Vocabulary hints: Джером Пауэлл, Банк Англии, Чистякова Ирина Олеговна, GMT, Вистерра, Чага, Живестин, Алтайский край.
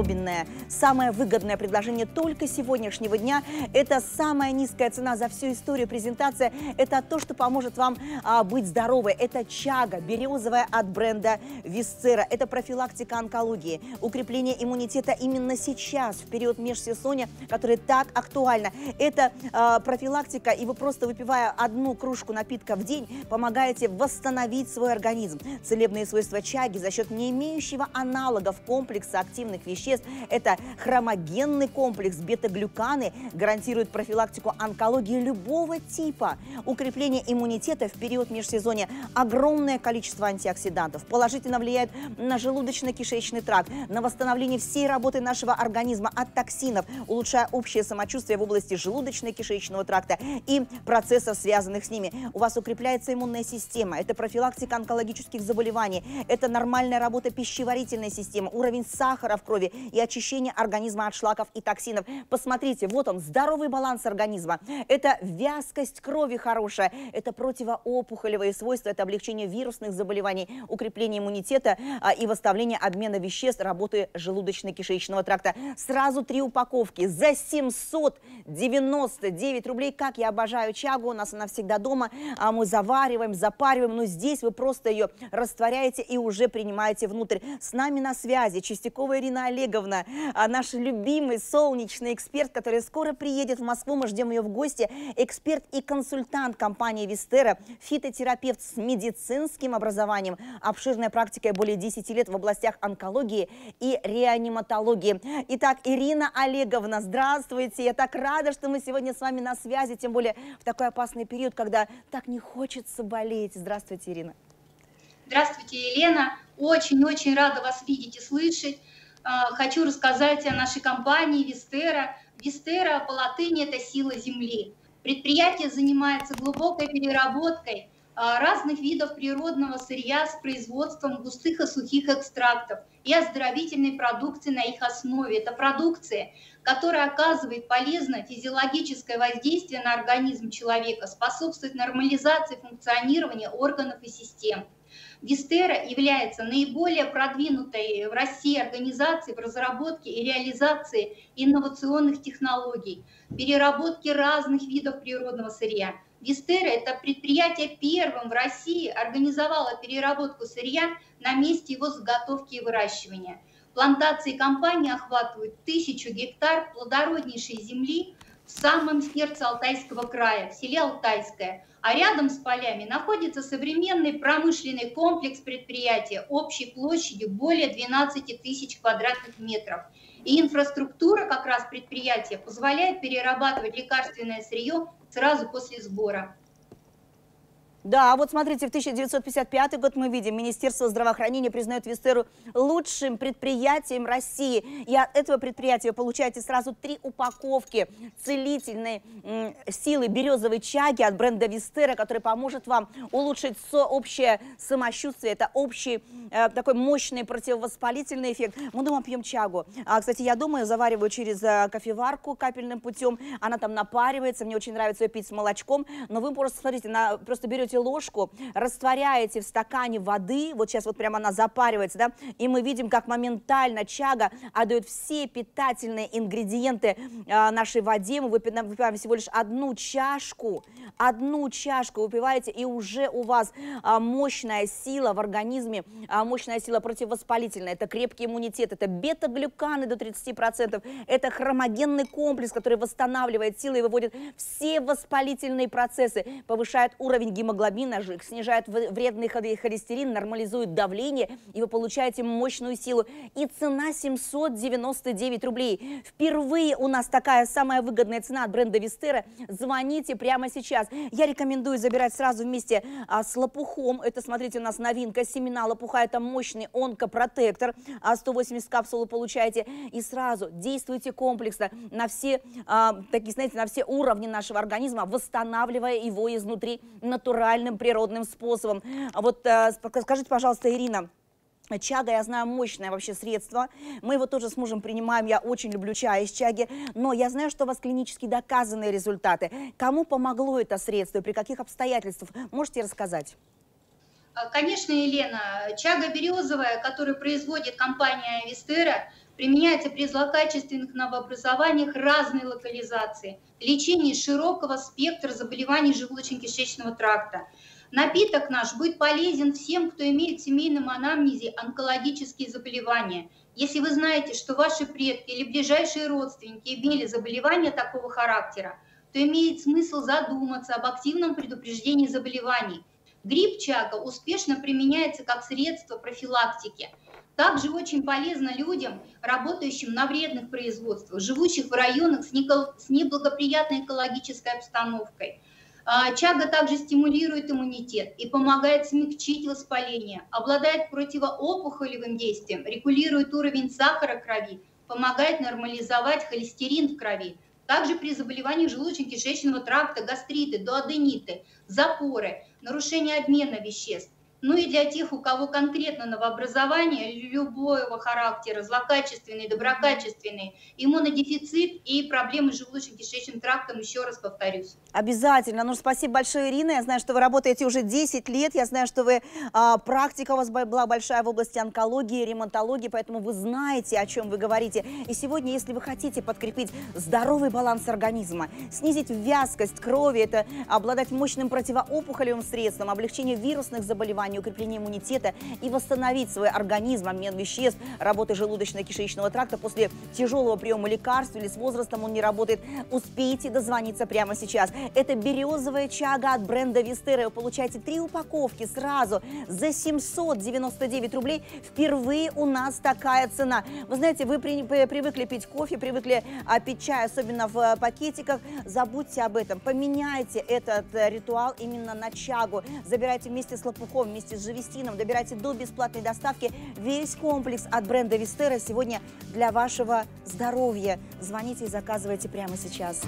особенное. Самое выгодное предложение только сегодняшнего дня. Это самая низкая цена за всю историю презентации. Это то, что поможет вам быть здоровой. Это чага, березовая от бренда Вистерра. Это профилактика онкологии, укрепление иммунитета именно сейчас, в период межсезонья, который так актуально. Это профилактика, и вы просто выпивая одну кружку напитка в день, помогаете восстановить свой организм. Целебные свойства чаги за счет не имеющего аналогов комплекса активных веществ. Это хромогенный комплекс, бета-глюканы, гарантирует профилактику онкологии любого типа, укрепление иммунитета в период межсезонья. Огромное количество антиоксидантов положительно влияет на желудочно-кишечный тракт, на восстановление всей работы нашего организма от токсинов, улучшая общее самочувствие в области желудочно-кишечного тракта и процессов, связанных с ними. У вас укрепляется иммунная система, это профилактика онкологических заболеваний, это нормальная работа пищеварительной системы, уровень сахара в крови и очищение организма от шлаков и токсинов. Посмотрите, вот он, здоровый баланс организма. Это вязкость крови хорошая, это противоопухолевые свойства, это облегчение вирусных заболеваний, укрепление иммунитета и восстановление обмена веществ, работы желудочно-кишечного тракта. Сразу 3 упаковки за 799 рублей. Как я обожаю чагу, у нас она всегда дома, мы завариваем, запариваем, но здесь вы просто ее растворяете и уже принимаете внутрь. С нами на связи Чистякова Ирина Олеговна, наш любимый солнечный эксперт, который скоро приедет в Москву, мы ждем ее в гости, эксперт и консультант компании Вистерра, фитотерапевт с медицинским образованием, обширная практика более 10 лет в областях онкологии и реаниматологии. Итак, Ирина Олеговна, здравствуйте, я так рада, что мы сегодня с вами на связи, тем более в такой опасный период, когда так не хочется болеть. Здравствуйте, Ирина. Здравствуйте, Елена. Очень-очень рада вас видеть и слышать. Хочу рассказать о нашей компании Вистерра. Вистерра по латыни – это сила земли. Предприятие занимается глубокой переработкой разных видов природного сырья с производством густых и сухих экстрактов и оздоровительной продукции на их основе. Это продукция, которая оказывает полезное физиологическое воздействие на организм человека, способствует нормализации функционирования органов и систем. Вистерра является наиболее продвинутой в России организацией в разработке и реализации инновационных технологий, переработки разных видов природного сырья. Вистерра – это предприятие первым в России организовало переработку сырья на месте его заготовки и выращивания. Плантации компании охватывают 1000 гектар плодороднейшей земли в самом сердце Алтайского края, в селе Алтайское. А рядом с полями находится современный промышленный комплекс предприятия общей площадью более 12 тысяч квадратных метров. И инфраструктура как раз предприятия позволяет перерабатывать лекарственное сырье сразу после сбора. Да, вот смотрите, в 1955 год мы видим, Министерство здравоохранения признает Вистерру лучшим предприятием России. И от этого предприятия вы получаете сразу 3 упаковки целительной силы березовой чаги от бренда Вистерра, который поможет вам улучшить общее самочувствие. Это общий такой мощный противовоспалительный эффект. Мы дома пьем чагу. Кстати, я дома ее завариваю через кофеварку капельным путем. Она там напаривается, мне очень нравится ее пить с молочком. Но вы просто смотрите, просто берете ложку, растворяете в стакане воды, вот сейчас вот прямо она запаривается, да, и мы видим, как моментально чага отдает все питательные ингредиенты нашей воде. Мы выпиваем всего лишь одну чашку выпиваете, и уже у вас мощная сила в организме, мощная сила противовоспалительная, это крепкий иммунитет, это бета-глюканы до 30%, это хромогенный комплекс, который восстанавливает силы и выводит все воспалительные процессы, повышает уровень гемоглобина, снижает вредный холестерин, нормализует давление, и вы получаете мощную силу. И цена 799 рублей. Впервые у нас такая самая выгодная цена от бренда Вистерра. Звоните прямо сейчас. Я рекомендую забирать сразу вместе с лопухом. Это, смотрите, у нас новинка. Семена лопуха – это мощный онкопротектор. 180 капсул вы получаете. И сразу действуйте комплексно на все, такие, знаете, на все уровни нашего организма, восстанавливая его изнутри натуральным природным способом. Вот скажите, пожалуйста, Ирина, чага, я знаю, мощное вообще средство. Мы его тоже с мужем принимаем. Я очень люблю чай из чаги. Но я знаю, что у вас клинически доказанные результаты. Кому помогло это средство и при каких обстоятельствах? Можете рассказать? Конечно, Елена. Чага березовая, которую производит компания Вистерра, применяется при злокачественных новообразованиях разной локализации, лечении широкого спектра заболеваний желудочно-кишечного тракта. Напиток наш будет полезен всем, кто имеет в семейном анамнезе онкологические заболевания. Если вы знаете, что ваши предки или ближайшие родственники имели заболевания такого характера, то имеет смысл задуматься об активном предупреждении заболеваний. Гриб чага успешно применяется как средство профилактики. Также очень полезно людям, работающим на вредных производствах, живущих в районах с неблагоприятной экологической обстановкой. Чага также стимулирует иммунитет и помогает смягчить воспаление, обладает противоопухолевым действием, регулирует уровень сахара в крови, помогает нормализовать холестерин в крови. Также при заболеваниях желудочно-кишечного тракта, гастриты, дуодениты, запоры, нарушение обмена веществ. Ну и для тех, у кого конкретно новообразование любого характера, злокачественный, доброкачественный, иммунодефицит и проблемы с желудочно-кишечным трактом, еще раз повторюсь. Обязательно. Ну, спасибо большое, Ирина. Я знаю, что вы работаете уже 10 лет. Я знаю, что вы, практика у вас была большая в области онкологии, ремонтологии, поэтому вы знаете, о чем вы говорите. И сегодня, если вы хотите подкрепить здоровый баланс организма, снизить вязкость крови, это обладать мощным противоопухолевым средством, облегчение вирусных заболеваний, укрепление иммунитета и восстановить свой организм, обмен веществ, работы желудочно-кишечного тракта после тяжелого приема лекарств или с возрастом он не работает, успейте дозвониться прямо сейчас. Это березовая чага от бренда Вистерра. Вы получаете 3 упаковки сразу за 799 рублей. Впервые у нас такая цена. Вы знаете, вы привыкли пить кофе, привыкли пить чай, особенно в пакетиках. Забудьте об этом. Поменяйте этот ритуал именно на чагу. Забирайте вместе с лопухом, вместе с живестином, добирайте до бесплатной доставки весь комплекс от бренда Вистерра сегодня для вашего здоровья. Звоните и заказывайте прямо сейчас.